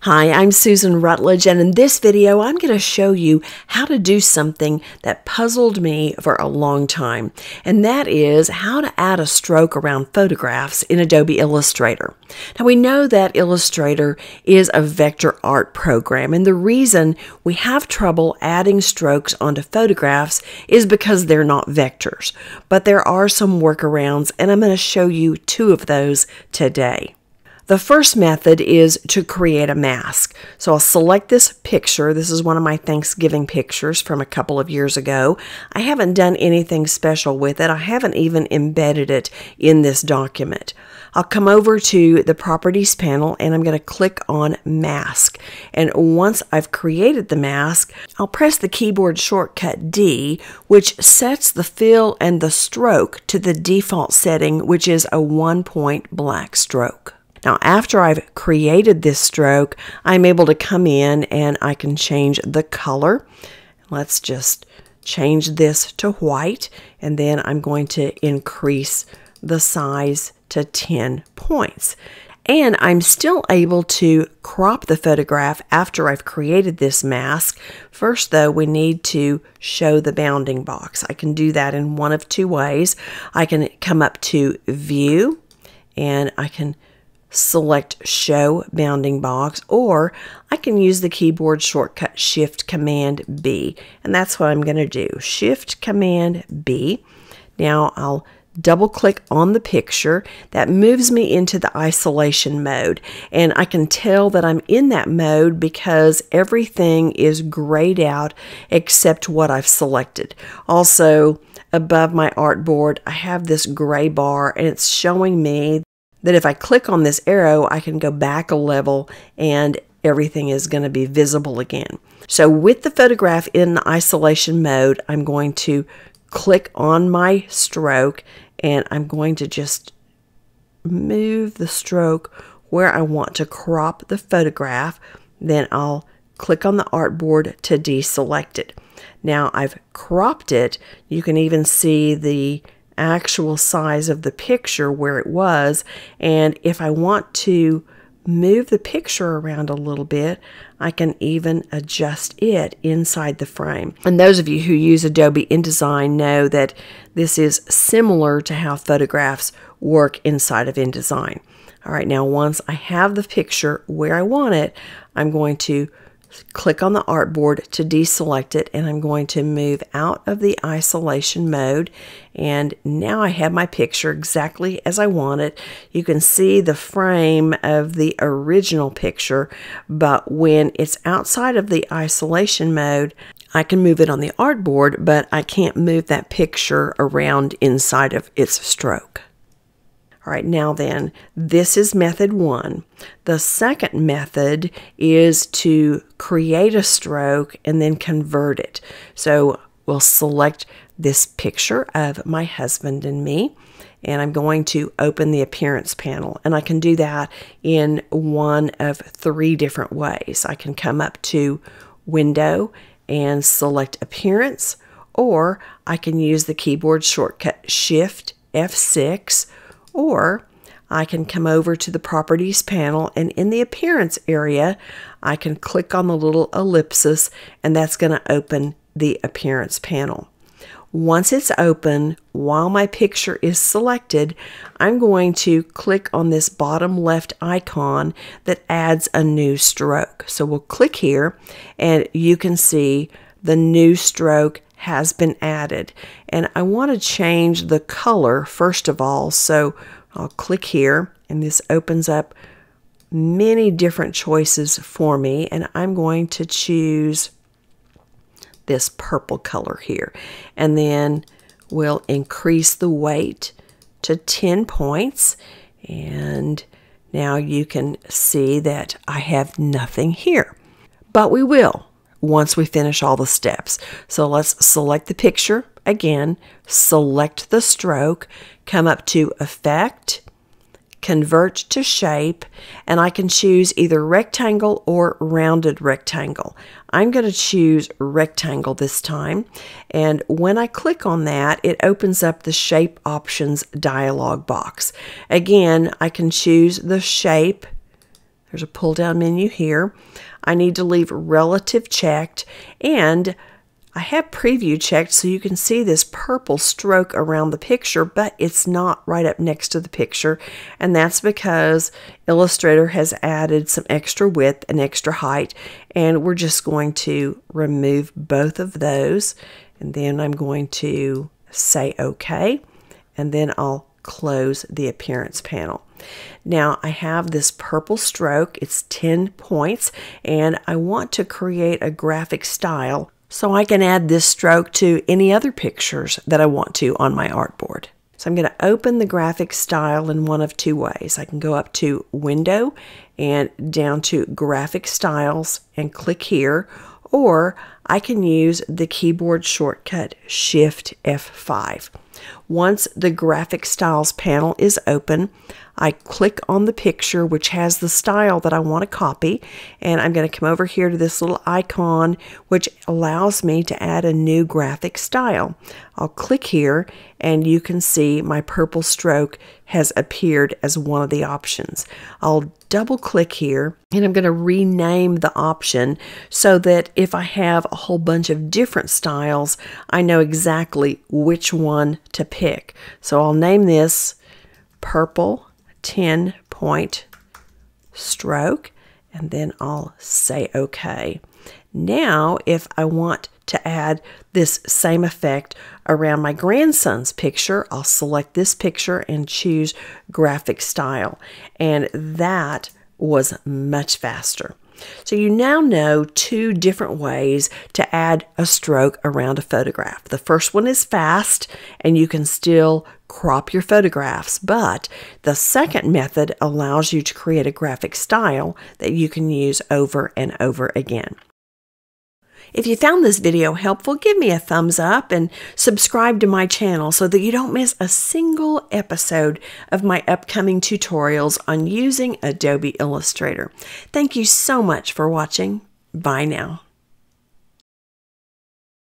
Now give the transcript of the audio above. Hi, I'm Susan Rutledge, and in this video I'm going to show you how to do something that puzzled me for a long time, and that is how to add a stroke around photographs in Adobe Illustrator. Now, we know that Illustrator is a vector art program, and the reason we have trouble adding strokes onto photographs is because they're not vectors, but there are some workarounds, and I'm going to show you two of those today. The first method is to create a mask. So I'll select this picture. This is one of my Thanksgiving pictures from a couple of years ago. I haven't done anything special with it. I haven't even embedded it in this document. I'll come over to the Properties panel and I'm going to click on Mask. And once I've created the mask, I'll press the keyboard shortcut D, which sets the fill and the stroke to the default setting, which is a 1-point black stroke. Now, after I've created this stroke, I'm able to come in and I can change the color. Let's just change this to white, and then I'm going to increase the size to 10 points. And I'm still able to crop the photograph after I've created this mask. First, though, we need to show the bounding box. I can do that in one of two ways. I can come up to View, and I can select Show Bounding Box, or I can use the keyboard shortcut Shift-Command-B, and that's what I'm going to do, Shift-Command-B. Now I'll double-click on the picture. That moves me into the isolation mode, and I can tell that I'm in that mode because everything is grayed out except what I've selected. Also, above my artboard, I have this gray bar, and it's showing me that if I click on this arrow, I can go back a level and everything is going to be visible again. So with the photograph in the isolation mode, I'm going to click on my stroke and I'm going to just move the stroke where I want to crop the photograph. Then I'll click on the artboard to deselect it. Now I've cropped it. You can even see the actual size of the picture where it was, and if I want to move the picture around a little bit, I can even adjust it inside the frame. And those of you who use Adobe InDesign know that this is similar to how photographs work inside of InDesign. All right, now once I have the picture where I want it, I'm going to click on the artboard to deselect it, and I'm going to move out of the isolation mode, and now I have my picture exactly as I want it. You can see the frame of the original picture, but when it's outside of the isolation mode, I can move it on the artboard, but I can't move that picture around inside of its stroke. All right, now then, this is method one. The second method is to create a stroke and then convert it. So we'll select this picture of my husband and me, and I'm going to open the Appearance panel. And I can do that in one of three different ways. I can come up to Window and select Appearance, or I can use the keyboard shortcut Shift F6, or I can come over to the Properties panel, and in the Appearance area, I can click on the little ellipsis, and that's going to open the Appearance panel. Once it's open, while my picture is selected, I'm going to click on this bottom left icon that adds a new stroke. So we'll click here, and you can see the new stroke has been added, and I want to change the color first of all, so I'll click here, and this opens up many different choices for me, and I'm going to choose this purple color here, and then we'll increase the weight to 10 points, and now you can see that I have nothing here, but we will once we finish all the steps. So let's select the picture again, select the stroke, come up to Effect, Convert to Shape, and I can choose either Rectangle or Rounded Rectangle. I'm going to choose Rectangle this time, and when I click on that, it opens up the Shape Options dialog box. Again, I can choose the shape There's a pull-down menu here. I need to leave relative checked, and I have preview checked so you can see this purple stroke around the picture, but it's not right up next to the picture, and that's because Illustrator has added some extra width and extra height, and we're just going to remove both of those, and then I'm going to say OK, and then I'll close the appearance panel. Now I have this purple stroke, it's 10 points, and I want to create a graphic style so I can add this stroke to any other pictures that I want to on my artboard. So I'm going to open the graphic style in one of two ways. I can go up to Window and down to Graphic Styles and click here, or I can use the keyboard shortcut Shift F5. Once the Graphic Styles panel is open, I click on the picture which has the style that I want to copy, and I'm going to come over here to this little icon which allows me to add a new graphic style. I'll click here and you can see my purple stroke has appeared as one of the options. I'll double click here and I'm going to rename the option so that if I have a whole bunch of different styles, I know exactly which one to pick. So I'll name this purple 10 point stroke, and then I'll say OK. Now if I want to add this same effect around my grandson's picture, I'll select this picture and choose graphic style, and that was much faster. So you now know two different ways to add a stroke around a photograph. The first one is fast, and you can still crop your photographs, but the second method allows you to create a graphic style that you can use over and over again. If you found this video helpful, give me a thumbs up and subscribe to my channel so that you don't miss a single episode of my upcoming tutorials on using Adobe Illustrator. Thank you so much for watching. Bye now.